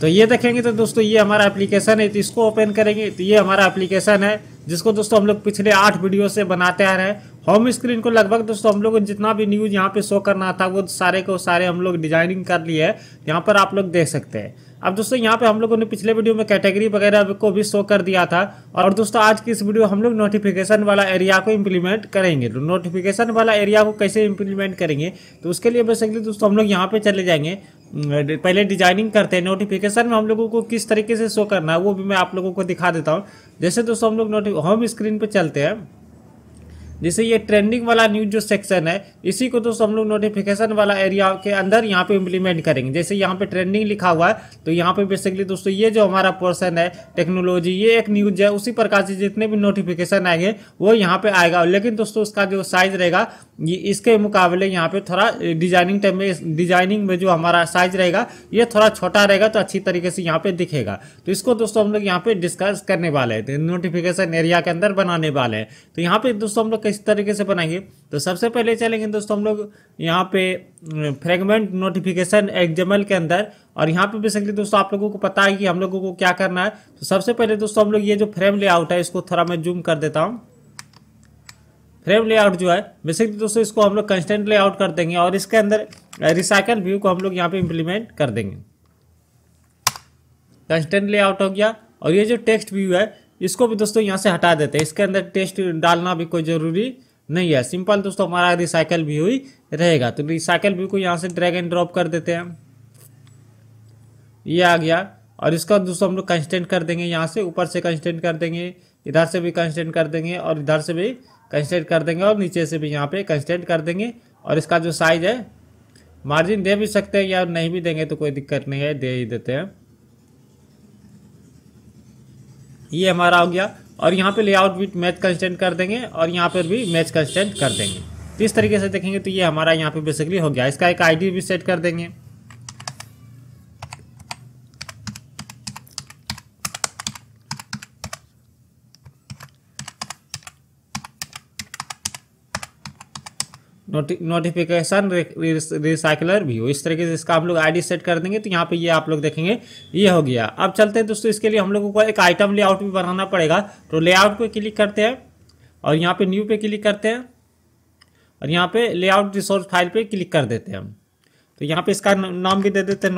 तो ये देखेंगे तो दोस्तों ये हमारा एप्लीकेशन है। तो इसको ओपन करेंगे तो ये हमारा एप्लीकेशन है जिसको दोस्तों हम लोग पिछले 8 वीडियो से बनाते आ रहे हैं। होम स्क्रीन को लगभग दोस्तों हम लोग को जितना भी न्यूज़ यहाँ पे शो करना था वो सारे को सारे हम लोग डिजाइनिंग कर लिए है, यहाँ पर आप लोग देख सकते हैं। अब दोस्तों यहाँ पे हम लोगों ने पिछले वीडियो में कैटेगरी वगैरह को भी शो कर दिया था और दोस्तों आज की इस वीडियो हम लोग नोटिफिकेशन वाला एरिया को इम्प्लीमेंट करेंगे। तो नोटिफिकेशन वाला एरिया को कैसे इम्प्लीमेंट करेंगे तो उसके लिए बेसिकली दोस्तों हम लोग यहाँ पे चले जाएंगे। पहले डिजाइनिंग करते हैं। नोटिफिकेशन में हम लोगों को किस तरीके से शो करना है वो भी मैं आप लोगों को दिखा देता हूँ। जैसे दोस्तों हम लोग होम स्क्रीन पर चलते हैं, जैसे ये ट्रेंडिंग वाला न्यूज जो सेक्शन है इसी को दोस्तों हम लोग नोटिफिकेशन वाला एरिया के अंदर यहाँ पे इम्प्लीमेंट करेंगे। जैसे यहाँ पे ट्रेंडिंग लिखा हुआ है तो यहाँ पे बेसिकली दोस्तों ये जो हमारा पोर्शन है टेक्नोलॉजी, ये एक न्यूज है, उसी प्रकार से जितने भी नोटिफिकेशन आएंगे वो यहाँ पे आएगा। लेकिन दोस्तों उसका जो साइज रहेगा ये इसके मुकाबले यहाँ पे थोड़ा डिजाइनिंग टाइम में, डिजाइनिंग में जो हमारा साइज रहेगा ये थोड़ा छोटा रहेगा तो अच्छी तरीके से यहाँ पे दिखेगा। तो इसको दोस्तों हम लोग यहाँ पे डिस्कस करने वाले हैं, नोटिफिकेशन एरिया के अंदर बनाने वाले हैं। तो यहाँ पे दोस्तों हम लोग इस तरीके से बनाएंगे। तो सबसे पहले चलेंगे दोस्तों हम लोग यहाँ पे फ्रेगमेंट नोटिफिकेशन एक्सएमएल के अंदर और यहाँ पे बेसिकली दोस्तों आप लोगों को पता है कि हम लोगों को क्या करना है। तो सबसे पहले दोस्तों हम लोग ये जो फ्रेम लेआउट है इसको थोड़ा मैं जूम कर देता हूँ। फ्रेम लेआउट जो है बेसिकली दोस्तों इसको हम लोग कंस्टेंट लेआउट कर देंगे और इसके अंदर रिसाइकल व्यू को हम लोग यहाँ पे इम्प्लीमेंट कर देंगे। कंस्टेंट लेआउट हो गया और ये जो टेक्स्ट व्यू है इसको भी दोस्तों यहाँ से हटा देते हैं, इसके अंदर टेक्स्ट डालना भी कोई ज़रूरी नहीं है। सिंपल दोस्तों हमारा रिसाइकल व्यू ही रहेगा। तो रिसाइकल व्यू को यहाँ से ड्रैग एंड ड्रॉप कर देते हैं, ये आ गया। और इसका दोस्तों हम लोग कंस्टेंट कर देंगे, यहाँ से ऊपर से कंस्टेंट कर देंगे, इधर से भी कंस्टेंट कर देंगे और इधर से भी कंस्टेंट कर देंगे और नीचे से भी यहाँ पे कंस्टेंट कर देंगे। और इसका जो साइज है मार्जिन दे भी सकते हैं या नहीं भी देंगे तो कोई दिक्कत नहीं है, दे ही देते हैं। ये हमारा हो गया और यहाँ पे लेआउट भी मैच कंस्टेंट कर देंगे और यहाँ पर भी मैच कंस्टेंट कर देंगे। तो इस तरीके से देखेंगे तो ये हमारा यहाँ पे बेसिकली हो गया। इसका एक आईडी भी सेट कर देंगे। नोटिफिकेशन रिसाइकलर भी हो, इस तरीके से इसका हम लोग आईडी सेट कर देंगे। तो यहाँ पे ये आप लोग देखेंगे ये हो गया। अब चलते हैं दोस्तों, इसके लिए हम लोगों को एक आइटम लेआउट भी बनाना पड़ेगा। तो लेआउट पे क्लिक करते हैं और यहाँ पे न्यू पे क्लिक करते हैं और यहाँ पे लेआउट रिसोर्स फाइल पे क्लिक कर देते हैं हम। तो यहाँ पे इसका नाम भी दे देते हैं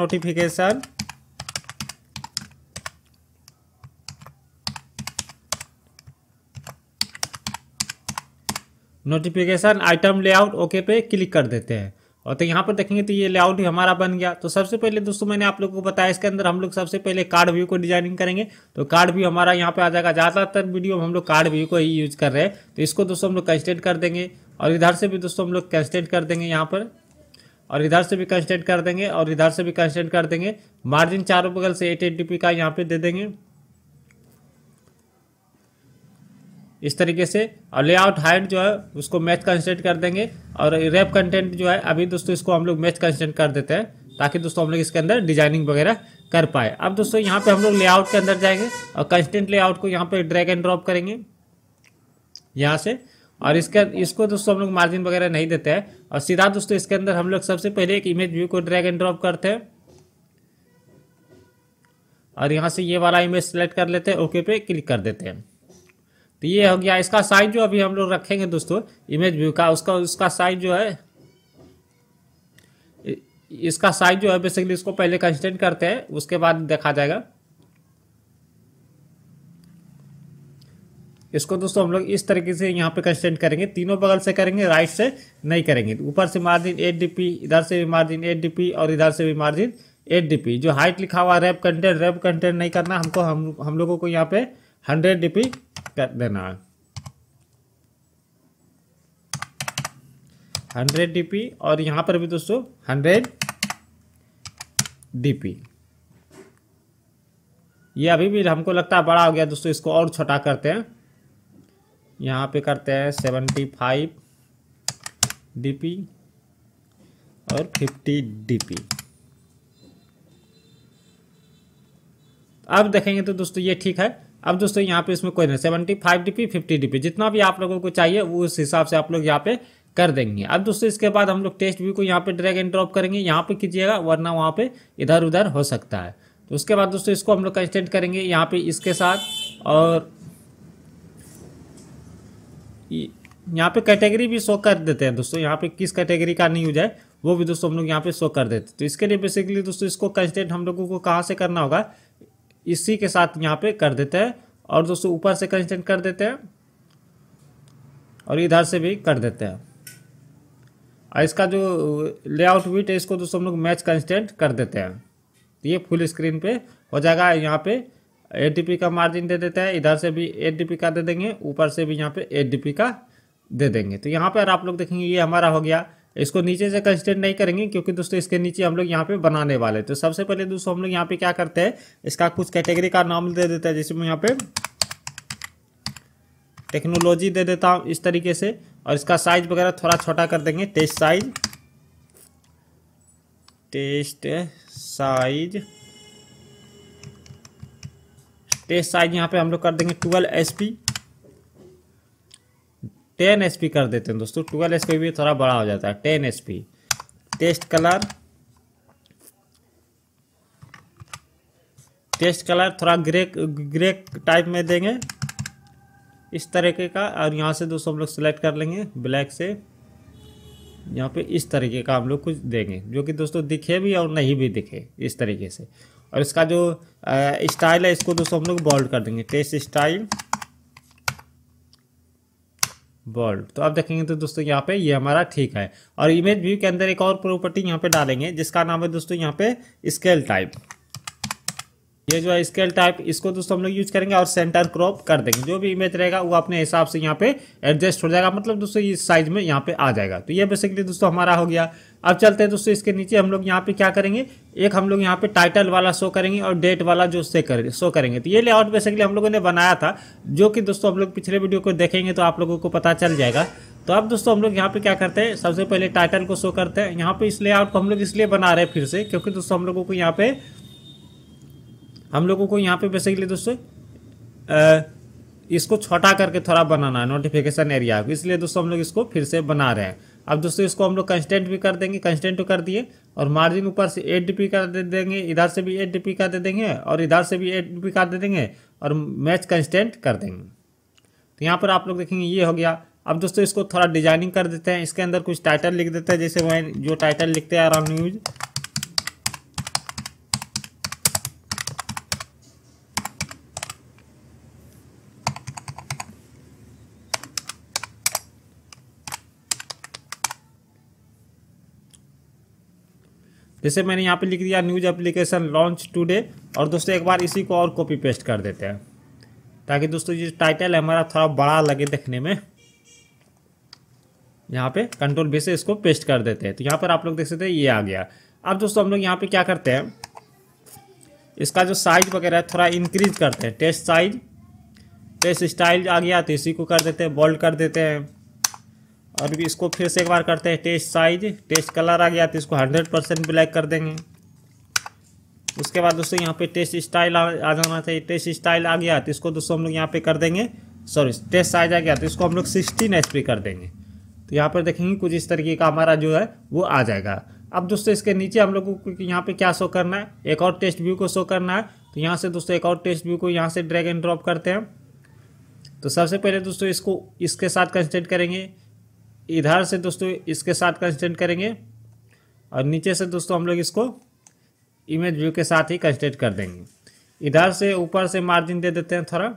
नोटिफिकेशन आइटम लेआउट ओके पे क्लिक कर देते हैं। और तो यहाँ पर देखेंगे तो ये लेआउट ही हमारा बन गया। तो सबसे पहले दोस्तों मैंने आप लोगों को बताया इसके अंदर हम लोग सबसे पहले कार्ड व्यू को डिजाइनिंग करेंगे। तो कार्ड व्यू हमारा यहाँ पे आ जाएगा, ज़्यादातर वीडियो में हम लोग कार्ड व्यू को ही यूज कर रहे हैं। तो इसको दोस्तों हम लोग कंस्टेंट कर देंगे और इधर से भी दोस्तों हम लोग कंस्टेंट कर देंगे यहाँ पर और इधर से भी कंस्टेंट कर देंगे और इधर से भी कंस्टेंट कर देंगे। मार्जिन चारों बगल से 8 8 dp का यहाँ पे दे देंगे इस तरीके से। और लेआउट हाइट जो है उसको मैच कंस्टेंट कर देंगे और रैप कंटेंट जो है अभी दोस्तों इसको हम लोग मैच कंस्टेंट कर देते हैं ताकि दोस्तों हम लोग इसके अंदर डिजाइनिंग वगैरह कर पाए। अब दोस्तों यहाँ पे हम लोग लेआउट के अंदर जाएंगे और कंस्टेंट लेआउट को यहाँ पे ड्रैग एंड ड्रॉप करेंगे यहाँ से और इसको दोस्तों हम लोग मार्जिन वगैरह नहीं देते हैं और सीधा दोस्तों इसके अंदर हम लोग सबसे पहले एक इमेज व्यू को ड्रैग एंड ड्रॉप करते हैं और यहाँ से ये वाला इमेज सेलेक्ट कर लेते हैं, ओके पे क्लिक कर देते हैं। तो ये हो गया। इसका साइज जो अभी हम लोग रखेंगे दोस्तों इमेज व्यू का उसका साइज जो है बेसिकली इसको पहले कंस्टेंट करते हैं, उसके बाद देखा जाएगा। इसको दोस्तों हम लोग इस तरीके से यहाँ पे कंस्टेंट करेंगे, तीनों बगल से करेंगे, राइट से नहीं करेंगे। ऊपर से मार्जिन 8 dp, इधर से भी मार्जिन 8 dp और इधर से भी मार्जिन 8 dp। जो हाइट लिखा हुआ रैप कंटेंट नहीं करना हमको, हम लोगों को यहाँ पे 100 dp कर देना है, 100 dp और यहाँ पर भी दोस्तों 100 dp। ये अभी भी हमको लगता है बड़ा हो गया दोस्तों, इसको और छोटा करते हैं। यहाँ पे करते हैं 75 dp और 50 dp। अब देखेंगे तो दोस्तों ये ठीक है। अब दोस्तों यहाँ पे इसमें कोई नहीं, 75 dp 50 dp जितना भी आप लोगों को चाहिए वो उस हिसाब से आप लोग यहाँ पे कर देंगे। अब दोस्तों इसके बाद हम लोग टेक्स्ट व्यू को यहाँ पे ड्रैग एंड ड्रॉप करेंगे, यहाँ पे कीजिएगा वरना वहाँ पे इधर उधर हो सकता है। तो उसके बाद दोस्तों इसको हम लोग कंस्टेंट करेंगे यहाँ पे इसके साथ, और यहाँ पे कैटेगरी भी शो कर देते हैं दोस्तों, यहाँ पे किस कैटेगरी का नहीं हो जाए वो भी दोस्तों हम लोग यहाँ पे शो कर देते हैं। तो इसके लिए बेसिकली दोस्तों इसको कंस्टेंट हम लोगों को कहाँ से करना होगा, इसी के साथ यहाँ पे कर देते हैं, और दोस्तों ऊपर से कंस्टेंट कर देते हैं और इधर से भी कर देते हैं, और इसका जो लेआउट विड्थ है इसको दोस्तों हम लोग मैच कंस्टेंट कर देते हैं। तो ये फुल स्क्रीन पे हो जाएगा, यहाँ पे 8dp का मार्जिन दे देते हैं, इधर से भी 8dp का दे देंगे, ऊपर से भी यहाँ पे 8dp का दे देंगे। तो यहाँ पर आप लोग देखेंगे ये हमारा हो गया। इसको नीचे से कंस्टेंट नहीं करेंगे क्योंकि दोस्तों इसके नीचे हम लोग यहाँ पे बनाने वाले हैं। तो सबसे पहले दोस्तों हम लोग यहाँ पे क्या करते हैं, इसका कुछ कैटेगरी का नाम दे देते हैं, जैसे मैं यहाँ पे टेक्नोलॉजी दे देता हूँ इस तरीके से, और इसका साइज वगैरह थोड़ा छोटा कर देंगे, टेस्ट साइज यहाँ पे हम लोग कर देंगे 12 SP, 10 SP कर देते हैं दोस्तों, 12 SP भी थोड़ा बड़ा हो जाता है, 10 SP। टेस्ट कलर थोड़ा ग्रे टाइप में देंगे इस तरीके का, और यहाँ से दोस्तों हम लोग सेलेक्ट कर लेंगे ब्लैक से, यहाँ पे इस तरीके का हम लोग कुछ देंगे जो कि दोस्तों दिखे भी और नहीं भी दिखे इस तरीके से। और इसका जो स्टाइल है इसको दोस्तों हम लोग बोल्ड कर देंगे, टेस्ट स्टाइल बोल्ड। तो आप देखेंगे तो दोस्तों यहाँ पे ये हमारा ठीक है। और इमेज व्यू के अंदर एक और प्रॉपर्टी यहाँ पे डालेंगे जिसका नाम है दोस्तों यहाँ पे स्केल टाइप। ये जो है स्केल टाइप इसको दोस्तों हम लोग यूज करेंगे, और सेंटर क्रॉप कर देंगे, जो भी इमेज रहेगा वो अपने हिसाब से यहाँ पे एडजस्ट हो जाएगा, मतलब दोस्तों इस साइज में यहाँ पे आ जाएगा। तो ये बेसिकली दोस्तों हमारा हो गया। अब चलते हैं दोस्तों इसके नीचे हम लोग यहाँ पे क्या करेंगे, एक हम लोग यहाँ पे टाइटल वाला शो करेंगे और डेट वाला जो शो करेंगे। तो ये लेआउट बेसिकली हम लोगों ने बनाया था, जो कि दोस्तों हम लोग पिछले वीडियो को देखेंगे तो आप लोगों को पता चल जाएगा। तो अब दोस्तों हम लोग यहाँ पे क्या करते हैं, सबसे पहले टाइटल को शो करते हैं। यहाँ पे इस लेआउट को हम लोग इसलिए बना रहे हैं फिर से क्योंकि दोस्तों हम लोगों को यहाँ पे बेसिकली दोस्तों इसको छोटा करके थोड़ा बनाना है नोटिफिकेशन एरिया, इसलिए दोस्तों हम लोग इसको फिर से बना रहे हैं। अब दोस्तों इसको हम लोग कंस्टेंट भी कर देंगे, कंस्टेंट तो कर दिए, और मार्जिन ऊपर से 8dp का दे देंगे, इधर से भी 8dp का दे देंगे, और इधर से भी 8dp का दे देंगे, और मैच कंस्टेंट कर देंगे। तो यहाँ पर आप लोग देखेंगे ये हो गया। अब दोस्तों इसको थोड़ा डिजाइनिंग कर देते हैं, इसके अंदर कुछ टाइटल लिख देते हैं, जैसे वह जो टाइटल लिखते हैं आराम न्यूज, जैसे मैंने यहाँ पे लिख दिया न्यूज एप्लीकेशन लॉन्च टुडे। और दोस्तों एक बार इसी को और कॉपी पेस्ट कर देते हैं ताकि दोस्तों ये टाइटल है हमारा थोड़ा बड़ा लगे देखने में। यहाँ पे कंट्रोल बी से इसको पेस्ट कर देते हैं। तो यहाँ पर आप लोग देख सकते हैं ये आ गया। अब दोस्तों हम लोग यहाँ पे क्या करते हैं, इसका जो साइज वगैरह है थोड़ा इंक्रीज करते हैं, टेस्ट साइज टेस्ट स्टाइल आ गया तो इसी को कर देते हैं, बोल्ड कर देते हैं, और भी इसको फिर से एक बार करते हैं, टेस्ट साइज टेस्ट कलर आ गया तो इसको 100% ब्लैक कर देंगे। उसके बाद दोस्तों यहाँ पे टेस्ट स्टाइल आ जाना चाहिए, टेस्ट स्टाइल आ गया तो इसको दोस्तों हम लोग यहाँ पे कर देंगे, सॉरी टेस्ट साइज आ गया तो इसको हम लोग 16 SP कर देंगे। तो यहाँ पर देखेंगे कुछ इस तरीके का हमारा जो है वो आ जाएगा। अब दोस्तों इसके नीचे हम लोगों को यहाँ पे क्या शो करना है, एक और टेस्ट व्यू को शो करना है। तो यहाँ से दोस्तों एक और टेस्ट व्यू को यहाँ से ड्रैग एंड ड्रॉप करते हैं। तो सबसे पहले दोस्तों इसको इसके साथ कंस्टेंट करेंगे, इधर से दोस्तों इसके साथ कंस्टेंट करेंगे, और नीचे से दोस्तों हम लोग इसको इमेज व्यू के साथ ही कंस्टेंट कर देंगे। इधर से ऊपर से मार्जिन दे देते हैं, थोड़ा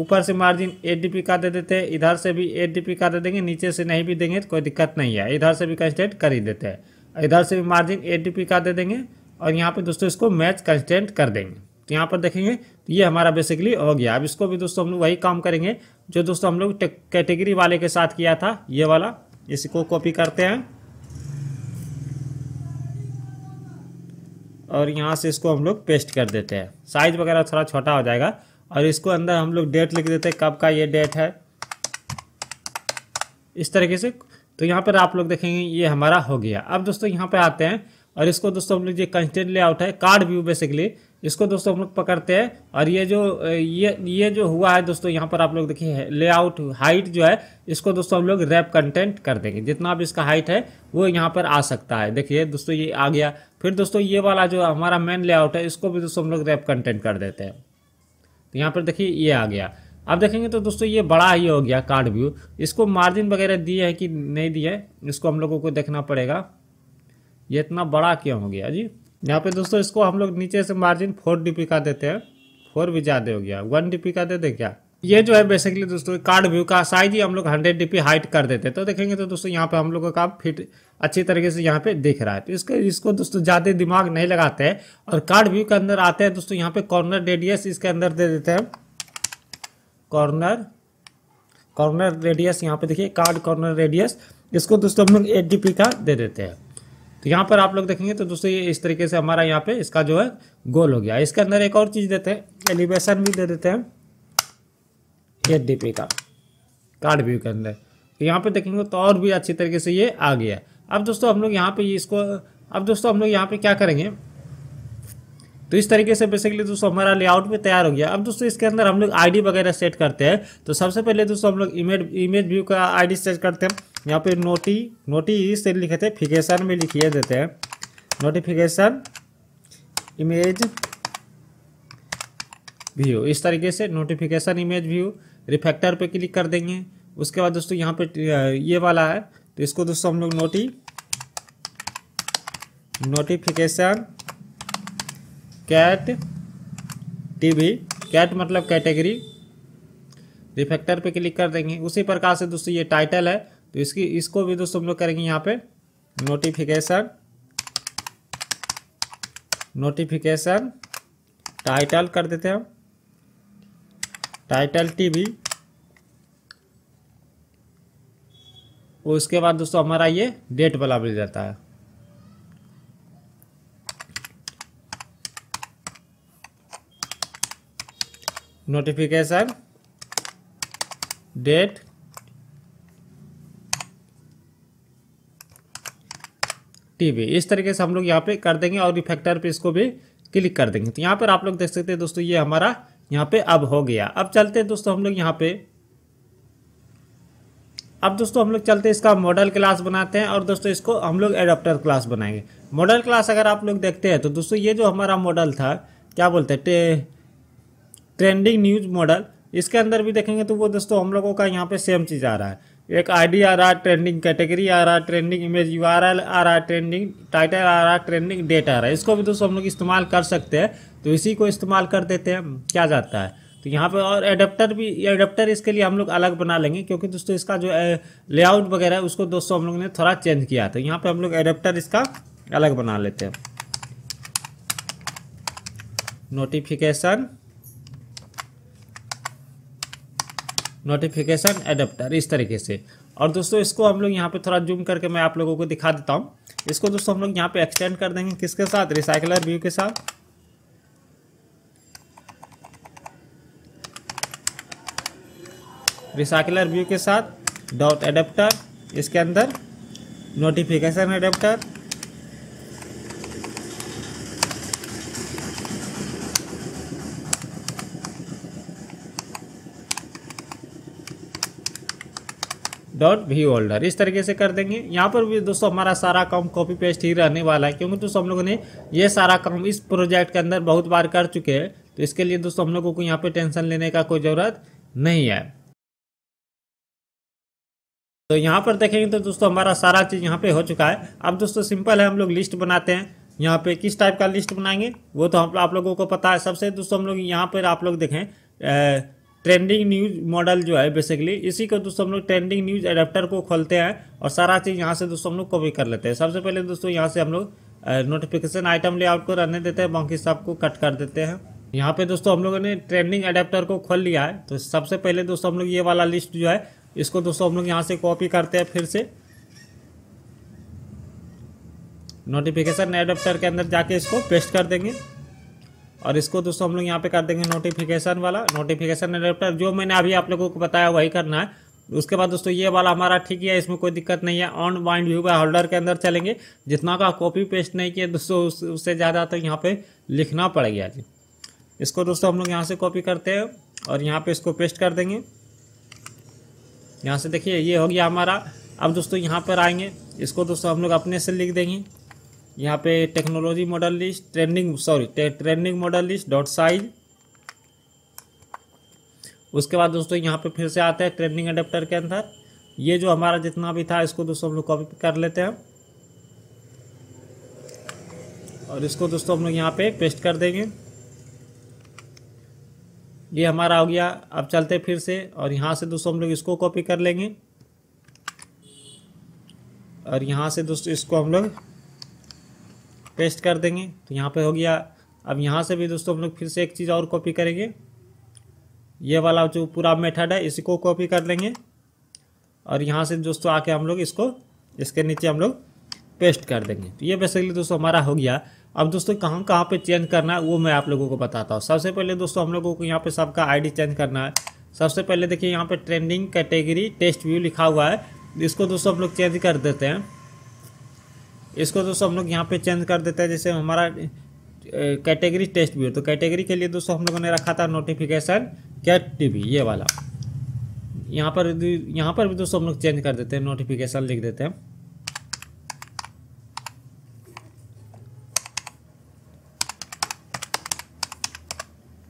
ऊपर से मार्जिन 8dp का दे देते हैं, इधर से भी 8dp का दे देंगे, नीचे से नहीं भी देंगे तो कोई दिक्कत नहीं है, इधर से भी कंस्टेंट कर ही देते हैं, इधर से भी मार्जिन 8dp का दे देंगे, और यहाँ पे दोस्तों इसको मैच कंस्टेंट कर देंगे। तो यहाँ पर देखेंगे तो ये हमारा बेसिकली हो गया। अब इसको भी दोस्तों हम लोग वही काम करेंगे जो दोस्तों हम लोग कैटेगरी वाले के साथ किया था, ये वाला। इसको कॉपी करते हैं और यहाँ से इसको हम लोग पेस्ट कर देते हैं, साइज वगैरह थोड़ा छोटा हो जाएगा। और इसको अंदर हम लोग डेट लिख देते हैं, कब का ये डेट है, इस तरीके से। तो यहाँ पर आप लोग देखेंगे ये हमारा हो गया। अब दोस्तों यहाँ पर आते हैं और इसको दोस्तों हम लोग जो कंस्टेंट लेआउट है कार्ड व्यू बेसिकली इसको दोस्तों हम लोग पकड़ते हैं, और ये जो हुआ है दोस्तों यहाँ पर आप लोग देखिए लेआउट हाइट जो है इसको दोस्तों हम लोग रैप कंटेंट कर देंगे, जितना भी इसका हाइट है वो यहाँ पर आ सकता है। देखिए दोस्तों ये आ गया। फिर दोस्तों ये वाला जो हमारा मेन लेआउट है इसको भी दोस्तों हम लोग रैप कंटेंट कर देते हैं। तो यहाँ पर देखिए ये आ गया। अब देखेंगे तो दोस्तों ये बड़ा ही हो गया कार्ड व्यू। इसको मार्जिन वगैरह दिए है कि नहीं दिए इसको हम लोगों को देखना पड़ेगा, ये इतना बड़ा क्यों हो गया जी। यहाँ पे दोस्तों इसको हम लोग नीचे से मार्जिन 4 dp का देते हैं, 4 भी ज़्यादा हो गया, 1 dp का दे दें क्या। ये जो है बेसिकली दोस्तों कार्ड व्यू का साइज ही हम लोग 100 dp हाइट कर देते हैं। तो देखेंगे तो दोस्तों यहाँ पे हम लोगों का फिट अच्छी तरीके से यहाँ पे दिख रहा है। तो इसको दोस्तों ज़्यादा दिमाग नहीं लगाते हैं और कार्ड व्यू के अंदर आते हैं दोस्तों। यहाँ पे कॉर्नर रेडियस इसके अंदर दे देते हैं, कॉर्नर रेडियस यहाँ पे देखिए कार्ड कॉर्नर रेडियस, इसको दोस्तों हम लोग 8 dp का दे देते हैं। तो यहाँ पर आप लोग देखेंगे तो दोस्तों ये इस तरीके से हमारा यहाँ पे इसका जो है गोल हो गया। इसके अंदर एक और चीज़ देते हैं, एलिवेशन भी दे देते हैं 8 dp का कार्ड व्यू के अंदर। तो यहाँ पे देखेंगे तो और भी अच्छी तरीके से ये आ गया। अब दोस्तों हम लोग यहाँ पे क्या करेंगे, तो इस तरीके से बेसिकली दोस्तों हमारा लेआउट भी तैयार हो गया। अब दोस्तों इसके अंदर हम लोग आईडी वगैरह सेट करते हैं। तो सबसे पहले दोस्तों हम लोग इमेज व्यू का आईडी सेट करते हैं। यहाँ पे नोटी इससे लिखे थे, फिकेशन भी लिखिए देते हैं, नोटिफिकेशन इमेज व्यू, इस तरीके से नोटिफिकेशन इमेज व्यू। रिफैक्टर पे क्लिक कर देंगे। उसके बाद दोस्तों यहाँ पे ये वाला है तो इसको दोस्तों हम लोग नोटिफिकेशन कैट मतलब कैटेगरी, रिफैक्टर पे क्लिक कर देंगे। उसी प्रकार से दोस्तों ये टाइटल है तो इसको भी दोस्तों हम लोग करेंगे यहाँ पे नोटिफिकेशन टाइटल कर देते हैं, टाइटल टीवी। उसके बाद दोस्तों हमारा ये डेट वाला मिल जाता है, नोटिफिकेशन डेट टीवी, इस तरीके से हम लोग यहाँ पे कर देंगे और रिफैक्टर पे इसको भी क्लिक कर देंगे। तो यहाँ पर आप लोग देख सकते हैं दोस्तों ये हमारा यहाँ पे अब हो गया। अब चलते हैं दोस्तों हम लोग यहाँ पे, अब दोस्तों हम लोग चलते हैं इसका मॉडल क्लास बनाते हैं और दोस्तों इसको हम लोग एडाप्टर क्लास बनाएंगे। मॉडल क्लास अगर आप लोग देखते हैं तो दोस्तों ये जो हमारा मॉडल था क्या बोलते हैं ट्रेंडिंग न्यूज मॉडल, इसके अंदर भी देखेंगे तो वो दोस्तों हम लोगों का यहाँ पे सेम चीज़ आ रहा है। एक आईडी आ रहा है, ट्रेंडिंग कैटेगरी आ रहा है, ट्रेंडिंग इमेज URL आ रहा है, ट्रेंडिंग टाइटल आ रहा है, ट्रेंडिंग डेट आ रहा है। इसको भी दोस्तों हम लोग इस्तेमाल कर सकते हैं तो इसी को इस्तेमाल कर देते हैं, क्या जाता है। तो यहाँ पे और एडाप्टर इसके लिए हम लोग अलग बना लेंगे क्योंकि दोस्तों इसका जो लेआउट वगैरह है उसको दोस्तों हम लोग ने थोड़ा चेंज किया। तो यहाँ पर हम लोग एडाप्टर इसका अलग बना लेते हैं, नोटिफिकेशन एडाप्टर इस तरीके से। और दोस्तों इसको हम लोग यहाँ पे थोड़ा जूम करके मैं आप लोगों को दिखा देता हूँ। इसको दोस्तों हम लोग यहाँ पे एक्सटेंड कर देंगे, किसके साथ, रिसाइकलर व्यू के साथ। रिसाइकलर व्यू के साथ डॉट एडाप्टर, इसके अंदर notification adapter, dot view holder, इस तरीके से कर देंगे। यहाँ पर भी दोस्तों हमारा सारा काम कॉपी पेस्ट ही रहने वाला है क्योंकि दोस्तों हम लोगों ने ये सारा काम इस प्रोजेक्ट के अंदर बहुत बार कर चुके हैं। तो इसके लिए दोस्तों हम लोगों को यहाँ पे टेंशन लेने का कोई ज़रूरत नहीं है। तो यहाँ पर देखेंगे तो दोस्तों हमारा सारा चीज़ यहाँ पर हो चुका है। अब दोस्तों सिंपल है, हम लोग लिस्ट बनाते हैं। यहाँ पर किस टाइप का लिस्ट बनाएंगे वो तो आप लोगों को पता है। सबसे दोस्तों हम लोग यहाँ पर आप लोग देखें ट्रेंडिंग न्यूज मॉडल जो है बेसिकली इसी को दोस्तों हम लोग ट्रेंडिंग न्यूज एडाप्टर को खोलते हैं और सारा चीज़ यहाँ से दोस्तों हम लोग कॉपी कर लेते हैं। सबसे पहले दोस्तों यहाँ से हम लोग नोटिफिकेशन आइटम लेआउट को रहने देते हैं, बाकी सबको कट कर देते हैं। यहाँ पे दोस्तों हम लोगों ने ट्रेंडिंग एडाप्टर को खोल लिया है। तो सबसे पहले दोस्तों हम लोग ये वाला लिस्ट जो है इसको दोस्तों हम लोग यहाँ से कॉपी करते हैं, फिर से नोटिफिकेशन एडाप्टर के अंदर जाके इसको पेस्ट कर देंगे और इसको दोस्तों हम लोग यहाँ पे कर देंगे नोटिफिकेशन वाला, नोटिफिकेशन एडाप्टर जो मैंने अभी आप लोगों को बताया वही करना है। उसके बाद दोस्तों ये वाला हमारा ठीक है, इसमें कोई दिक्कत नहीं है। On bind view by holder के अंदर चलेंगे, जितना का कॉपी पेस्ट नहीं किया दोस्तों उससे ज़्यादा तो यहाँ पे लिखना पड़ गया जी। इसको दोस्तों हम लोग यहाँ से कॉपी करते हैं और यहाँ पर इसको पेस्ट कर देंगे। यहाँ से देखिए ये हो गया हमारा। अब दोस्तों यहाँ पर आएंगे, इसको दोस्तों हम लोग अपने से लिख देंगे यहाँ पे technology model list trending model list dot size. उसके बाद दोस्तों यहाँ पे फिर से आता है ट्रेंडिंग अडेप्टर के अंदर, ये जो हमारा जितना भी था इसको दोस्तों हम लोग कॉपी कर लेते हैं और इसको दोस्तों हम लोग यहाँ पे पेस्ट कर देंगे। ये हमारा हो गया। अब चलते फिर से और यहाँ से दोस्तों हम लोग इसको कॉपी कर लेंगे और यहाँ से दोस्तों इसको हम लोग पेस्ट कर देंगे तो यहाँ पे हो गया। अब यहाँ से भी दोस्तों हम लोग फिर से एक चीज़ और कॉपी करेंगे, ये वाला जो पूरा मेथड है इसी को कॉपी कर लेंगे और यहाँ से दोस्तों आके हम लोग इसको इसके नीचे हम लोग पेस्ट कर देंगे। तो ये बेसिकली दोस्तों हमारा हो गया। अब दोस्तों कहाँ कहाँ पे चेंज करना है वो मैं आप लोगों को बताता हूँ। सबसे पहले दोस्तों हम लोगों को यहाँ पे सबका आईडी चेंज करना है। सबसे पहले देखिए यहाँ पे ट्रेंडिंग कैटेगरी टेस्ट व्यू लिखा हुआ है, इसको दोस्तों हम लोग चेंज कर देते हैं। इसको दोस्तों हम लोग यहाँ पे चेंज कर देते हैं, जैसे हमारा कैटेगरी टेस्ट व्यू, तो कैटेगरी के लिए दोस्तों हम लोगों ने रखा था नोटिफिकेशन कैट टीवी, ये वाला। यहाँ पर भी दोस्तों हम लोग चेंज कर देते हैं, नोटिफिकेशन लिख देते हैं।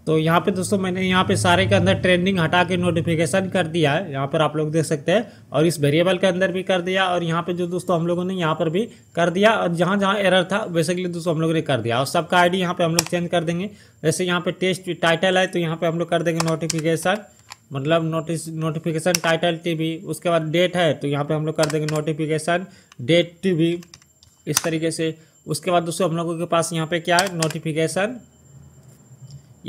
तो यहाँ पे दोस्तों मैंने यहाँ पे सारे के अंदर ट्रेंडिंग हटा के नोटिफिकेशन कर दिया है, यहाँ पर आप लोग देख सकते हैं, और इस वेरिएबल के अंदर भी कर दिया और यहाँ पे जो दोस्तों हम लोगों ने यहाँ पर भी कर दिया और जहाँ जहाँ एरर था बेसिकली दोस्तों हम लोगों ने कर दिया। और सबका आईडी यहाँ पे हम लोग चेंज कर देंगे, जैसे यहाँ पे टेस्ट टाइटल है तो यहाँ पे हम लोग कर देंगे नोटिफिकेशन, मतलब नोटिफिकेशन टाइटल टीवी। उसके बाद डेट है तो यहाँ पे हम लोग कर देंगे नोटिफिकेशन डेट टीवी, इस तरीके से। उसके बाद दोस्तों हम लोगों के पास यहाँ पे क्या है, नोटिफिकेशन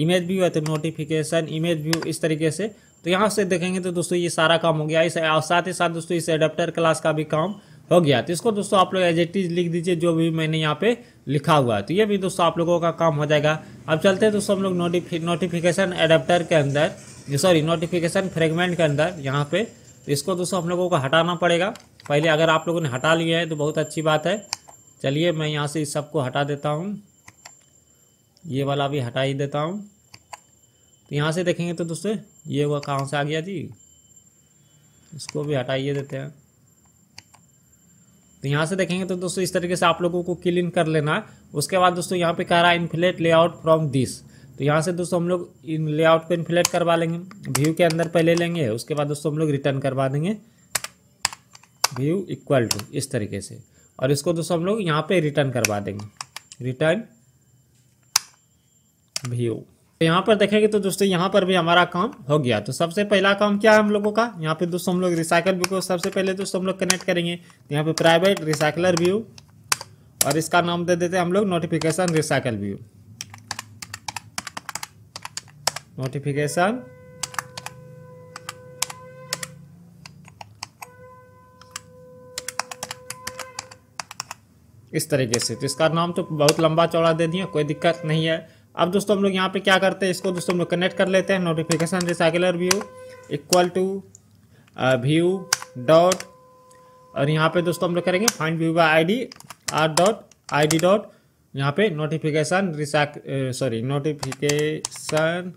इमेज व्यू है तो नोटिफिकेशन इमेज व्यू, इस तरीके से। तो यहाँ से देखेंगे तो दोस्तों ये सारा काम हो गया। इस साथ ही साथ दोस्तों इस एडाप्टर क्लास का भी काम हो गया। तो इसको दोस्तों आप लोग एज इट इज लिख दीजिए, जो भी मैंने यहाँ पे लिखा हुआ है, तो ये भी दोस्तों आप लोगों का काम हो जाएगा। अब चलते हैं दोस्तों हम लोग नोटिफिकेशन एडाप्टर के अंदर, सॉरी नोटिफिकेशन फ्रेगमेंट के अंदर। यहाँ पे इसको दोस्तों हम लोगों को हटाना पड़ेगा पहले, अगर आप लोगों ने हटा लिया है तो बहुत अच्छी बात है। चलिए मैं यहाँ से इस सबको हटा देता हूँ, ये वाला भी हटा ही देता हूँ। तो यहाँ से देखेंगे तो दोस्तों ये हुआ, कहाँ से आ गया जी, इसको भी हटाइए देते हैं। तो यहाँ से देखेंगे तो दोस्तों इस तरीके से आप लोगों को क्लीन कर लेना। उसके बाद दोस्तों यहाँ पे कह रहा है इन्फ्लेट लेआउट फ्रॉम दिस, तो यहाँ से दोस्तों हम लोग इन लेआउट को इन्फ्लेट करवा लेंगे, व्यू के अंदर पहले लेंगे, उसके बाद दोस्तों हम लोग रिटर्न करवा देंगे व्यू इक्वल टू, इस तरीके से। और इसको दोस्तों हम लोग यहाँ पर रिटर्न करवा देंगे, रिटर्न व्यू। तो यहाँ पर देखेंगे तो दोस्तों यहाँ पर भी हमारा काम हो गया। तो सबसे पहला काम क्या है हम लोगों का, यहाँ पे दोस्तों हम लोग रिसाइकल व्यू को सबसे पहले दोस्तों हम लोग कनेक्ट करेंगे। यहाँ पे प्राइवेट रिसाइकलर व्यू और इसका नाम दे देते हैं हम लोग नोटिफिकेशन रिसाइकल व्यू, नोटिफिकेशन इस तरीके से। तो इसका नाम तो बहुत लंबा चौड़ा दे दिया, कोई दिक्कत नहीं है। अब दोस्तों हम लोग यहाँ पे क्या करते हैं, इसको दोस्तों हम लोग कनेक्ट कर लेते हैं, notification recycler view equal to view dot, और यहाँ पे दोस्तों हम लोग करेंगे find view by ID R dot ID dot, यहाँ पे नोटिफिकेशन नोटिफिकेशन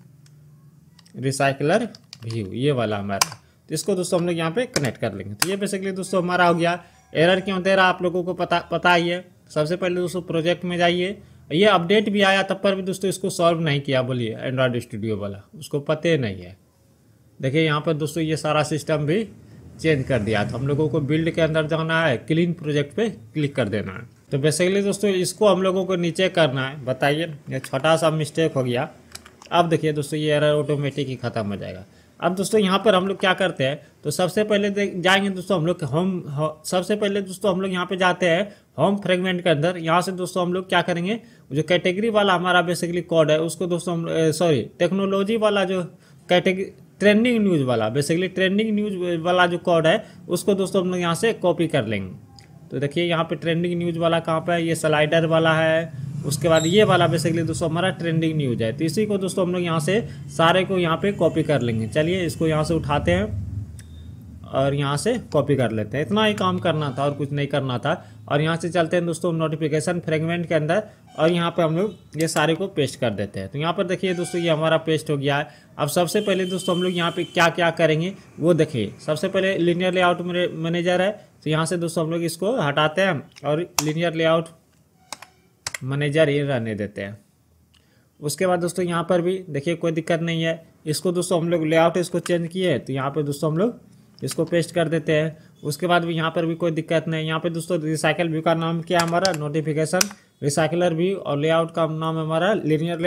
रिसाइकलर व्यू, ये वाला हमारा। तो इसको दोस्तों हम लोग यहाँ पे कनेक्ट कर लेंगे। तो ये बेसिकली दोस्तों हमारा हो गया। एरर क्यों दे रहा आप लोगों को पता ही है। सबसे पहले दोस्तों प्रोजेक्ट में जाइए, ये अपडेट भी आया तब पर भी दोस्तों इसको सॉल्व नहीं किया, बोलिए एंड्रॉयड स्टूडियो वाला, उसको पते नहीं है। देखिए यहाँ पर दोस्तों ये सारा सिस्टम भी चेंज कर दिया। तो हम लोगों को बिल्ड के अंदर जाना है, क्लीन प्रोजेक्ट पे क्लिक कर देना है। तो बेसिकली दोस्तों इसको हम लोगों को नीचे करना है। बताइए ये छोटा सा मिस्टेक हो गया। अब देखिए दोस्तों ये एरर ऑटोमेटिक ही ख़त्म हो जाएगा। अब दोस्तों यहाँ पर हम लोग क्या करते हैं, तो सबसे पहले जाएंगे दोस्तों हम लोग सबसे पहले दोस्तों हम लोग यहाँ पे जाते हैं होम फ्रेगमेंट के अंदर। यहाँ से दोस्तों हम लोग क्या करेंगे, जो कैटेगरी वाला हमारा बेसिकली कोड है उसको दोस्तों हम टेक्नोलॉजी वाला जो कैटेगरी ट्रेंडिंग न्यूज़ वाला, बेसिकली ट्रेंडिंग न्यूज़ वाला जो कोड है उसको दोस्तों हम लोग यहाँ से कॉपी कर लेंगे। तो देखिए यहाँ पर ट्रेंडिंग न्यूज़ वाला कहाँ पर है, ये स्लाइडर वाला है, उसके बाद ये वाला बेसिकली दोस्तों हमारा ट्रेंडिंग न्यूज है। तो इसी को दोस्तों हम लोग यहाँ से सारे को यहाँ पे कॉपी कर लेंगे। चलिए इसको यहाँ से उठाते हैं और यहाँ से कॉपी कर लेते हैं। इतना ही काम करना था और कुछ नहीं करना था। और यहाँ से चलते हैं दोस्तों नोटिफिकेशन फ्रेगमेंट के अंदर और यहाँ पे हम लोग ये सारे को पेस्ट कर देते हैं। तो यहाँ पर देखिए दोस्तों ये हमारा पेस्ट हो गया है। अब सबसे पहले दोस्तों हम लोग यहाँ पे क्या क्या करेंगे वो देखिए। सबसे पहले लीनियर लेआउट मैनेजर है, तो यहाँ से दोस्तों हम लोग इसको हटाते हैं और लीनियर लेआउट मैनेजर ये रहने देते हैं। उसके बाद दोस्तों यहाँ पर भी देखिए कोई दिक्कत नहीं है। इसको दोस्तों हम लोग लेआउट इसको चेंज किए तो यहाँ पर दोस्तों हम लोग इसको पेस्ट कर देते हैं। उसके बाद भी यहाँ पर भी कोई दिक्कत नहीं। यहाँ पे दोस्तों रिसाइकिल व्यू का नाम क्या हमारा नोटिफिकेशन रिसाइकिलर व्यू और लेआउट का नाम हमारा लीनियर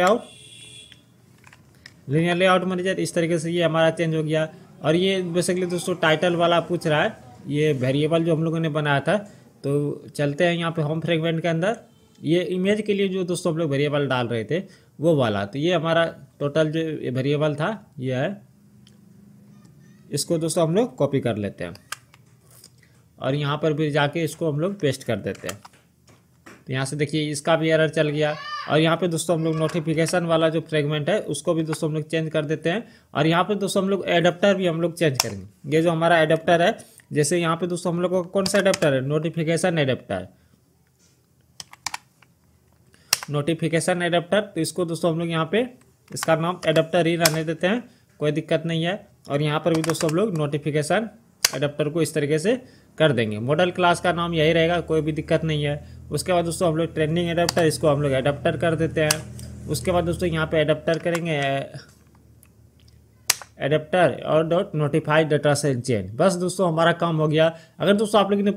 लेआउट मैनेजर। इस तरीके से ये हमारा चेंज हो गया। और ये बेसिकली दोस्तों टाइटल वाला पूछ रहा है ये वेरिएबल जो हम लोगों ने बनाया था। तो चलते हैं यहाँ पे होम फ्रेगमेंट के अंदर। ये इमेज के लिए जो दोस्तों हम लोग वेरिएबल डाल रहे थे वो वाला, तो ये हमारा टोटल जो वेरिएबल था ये है। इसको दोस्तों हम लोग कॉपी कर लेते हैं और यहाँ पर भी जाके इसको हम लोग पेस्ट कर देते हैं। तो यहाँ से देखिए इसका भी एरर चल गया। और यहाँ पे दोस्तों हम लोग नोटिफिकेशन वाला जो फ्रेगमेंट है उसको भी दोस्तों हम लोग चेंज कर देते हैं। और यहाँ पे दोस्तों हम लोग एडाप्टर भी हम लोग चेंज करेंगे। ये जो हमारा एडाप्टर है, जैसे यहाँ पे दोस्तों हम लोग का कौन सा एडाप्टर है, नोटिफिकेशन एडाप्टर तो इसको दोस्तों हम लोग यहाँ पे इसका नाम एडाप्टर ही रहने देते हैं, कोई दिक्कत नहीं है। और यहाँ पर भी दोस्तों हम लोग नोटिफिकेशन एडाप्टर को इस तरीके से कर देंगे। मॉडल क्लास का नाम यही रहेगा, कोई भी दिक्कत नहीं है। उसके बाद दोस्तों हम लोग ट्रेंडिंग एडाप्टर इसको हम लोग एडाप्टर कर देते हैं। उसके बाद दोस्तों यहाँ पे एडाप्टर करेंगे एडाप्टर और dot notified data set change. बस दोस्तों हमारा काम हो गया। अगर दोस्तों आप लोगों ने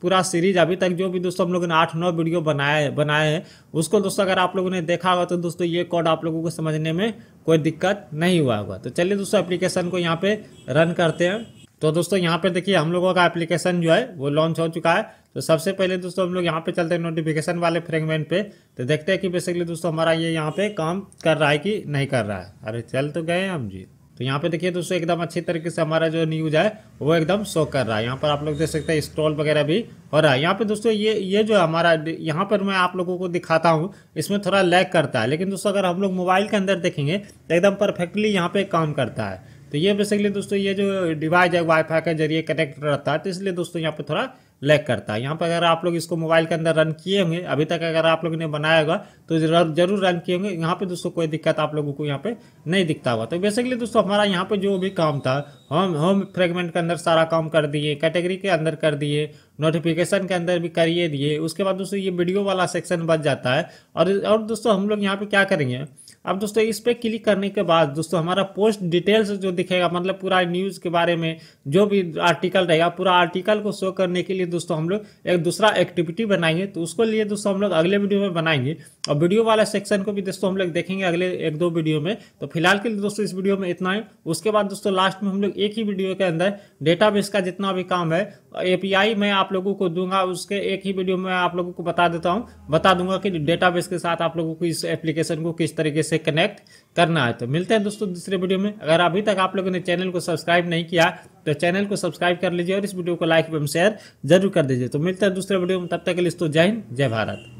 पूरा सीरीज अभी तक जो भी दोस्तों हम लोगों ने 8-9 वीडियो बनाए हैं उसको दोस्तों अगर आप लोगों ने देखा होगा तो दोस्तों ये कोड आप लोगों को समझने में कोई दिक्कत नहीं हुआ होगा। तो चलिए दोस्तों एप्लीकेशन को यहाँ पर रन करते हैं। तो दोस्तों यहाँ पे देखिए हम लोगों का एप्लीकेशन जो है वो लॉन्च हो चुका है। तो सबसे पहले दोस्तों हम लोग यहाँ पे चलते हैं नोटिफिकेशन वाले फ्रेगमेंट पे। तो देखते हैं कि बेसिकली दोस्तों हमारा ये यहाँ पे काम कर रहा है कि नहीं कर रहा है। अरे चल तो गए हम जी। तो यहाँ पे देखिए दोस्तों एकदम अच्छी तरीके से हमारा जो न्यूज़ है वो एकदम शो कर रहा है। यहाँ पर आप लोग देख सकते हैं स्क्रॉल वगैरह भी हो रहा है। यहाँ पे दोस्तों ये जो हमारा यहाँ पर मैं आप लोगों को दिखाता हूँ इसमें थोड़ा लैग करता है, लेकिन दोस्तों अगर हम लोग मोबाइल के अंदर देखेंगे तो एकदम परफेक्टली यहाँ पे काम करता है। तो ये बेसिकली दोस्तों ये जो डिवाइस है वाईफाई के जरिए कनेक्ट रहता है, तो इसलिए दोस्तों यहाँ पे थोड़ा लैग करता है। यहाँ पर अगर आप लोग इसको मोबाइल के अंदर रन किए होंगे अभी तक, अगर आप लोगों ने बनाया होगा तो जरूर रन किए होंगे। यहाँ पे दोस्तों कोई दिक्कत आप लोगों को यहाँ पे नहीं दिखता हुआ। तो बेसिकली दोस्तों हमारा यहाँ पे जो भी काम था होम फ्रेगमेंट के अंदर सारा काम कर दिए, कैटेगरी के अंदर कर दिए, नोटिफिकेशन के अंदर भी करिए दिए। उसके बाद दोस्तों ये वीडियो वाला सेक्शन बच जाता है। और दोस्तों हम लोग यहाँ पे क्या करेंगे, अब दोस्तों इस पे क्लिक करने के बाद दोस्तों हमारा पोस्ट डिटेल्स जो दिखेगा, मतलब पूरा न्यूज़ के बारे में जो भी आर्टिकल रहेगा पूरा आर्टिकल को शो करने के लिए दोस्तों हम लोग एक दूसरा एक्टिविटी बनाएंगे। तो उसको लिए दोस्तों हम लोग अगले वीडियो में बनाएंगे और वीडियो वाला सेक्शन को भी दोस्तों हम लोग देखेंगे अगले 1-2 वीडियो में। तो फिलहाल के लिए दोस्तों इस वीडियो में इतना ही। उसके बाद दोस्तों लास्ट में हम लोग एक ही वीडियो के अंदर डेटाबेस का जितना भी काम है एपीआई मैं आप लोगों को दूंगा, उसके एक ही वीडियो में आप लोगों को बता दूंगा कि डेटाबेस के साथ आप लोगों को इस एप्लीकेशन को किस तरीके से कनेक्ट करना है। तो मिलते हैं दोस्तों दूसरे वीडियो में। अगर अभी तक आप लोगों ने चैनल को सब्सक्राइब नहीं किया तो चैनल को सब्सक्राइब कर लीजिए और इस वीडियो को लाइक एवं शेयर जरूर कर दीजिए। तो मिलते हैं दूसरे वीडियो में, तब तक के लिए दोस्तों जय हिंद जय भारत।